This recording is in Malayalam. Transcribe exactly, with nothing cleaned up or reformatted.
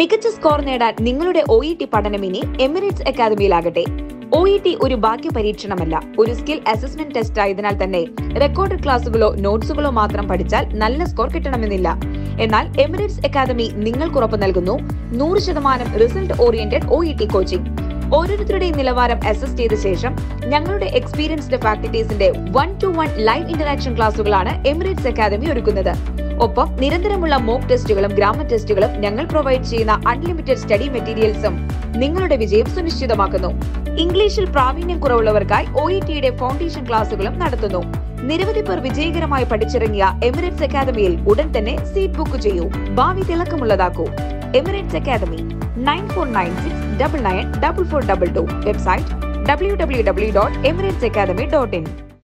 മികച്ച സ്കോർ നേടാൻ നിങ്ങളുടെ ഒ ഇ ടി പഠനം ഇനി എമിറേറ്റ്സ് അക്കാദമിയിലാകട്ടെ. ഒ ഇ ടി ഒരു ബാക്കി പരീക്ഷണമല്ല, ഒരു സ്കിൽ അസസ്മെന്റ് ടെസ്റ്റ് ആയതിനാൽ തന്നെ റെക്കോർഡ് ക്ലാസുകളോ നോട്ട്സുകളോ മാത്രം പഠിച്ചാൽ നല്ല സ്കോർ കിട്ടണമെന്നില്ല. എന്നാൽ എമിറേറ്റ്സ് അക്കാദമി നിങ്ങൾക്ക് ഉറപ്പ് നൽകുന്നു നൂറ് ശതമാനം result oriented O E T coaching. ഓരോരുത്തരുടെയും നിലവാരം അസസ് ചെയ്ത ശേഷം ഞങ്ങളുടെ എക്സ്പീരിയൻസ്ഡ് ഫാക്കൽറ്റീസിന്റെ one to one live interaction ക്ലാസുകളാണ് എമിറേറ്റ്സ് അക്കാദമി ഒരുക്കുന്നത്. ഒപ്പം നിരന്തരമുള്ള മോക്ക് ടെസ്റ്റുകളും ഗ്രാമർ ടെസ്റ്റുകളും ഞങ്ങൾ പ്രൊവൈഡ് ചെയ്യുന്ന അൺലിമിറ്റഡ് സ്റ്റഡി മെറ്റീരിയൽസും നിങ്ങളുടെ വിജയം സുനിശ്ചിതമാക്കുന്നു. ഇംഗ്ലീഷിൽ പ്രാവീണ്യം കുറവുള്ളവർക്കായി ഒ ഇ ടിയുടെ ഫൗണ്ടേഷൻ ക്ലാസുകളും നടത്തുന്നു. നിരവധി പേർ വിജയകരമായി പഠിച്ചിറങ്ങിയ എമിറേറ്റ്സ് അക്കാദമിയിൽ ഉടൻ തന്നെ സീറ്റ് ബുക്ക് ചെയ്യൂ, ഭാവി തിളക്കമുള്ളതാക്കൂ. Emirates academy nine four nine six nine nine four four two two. Website w w w dot emirates academy dot in.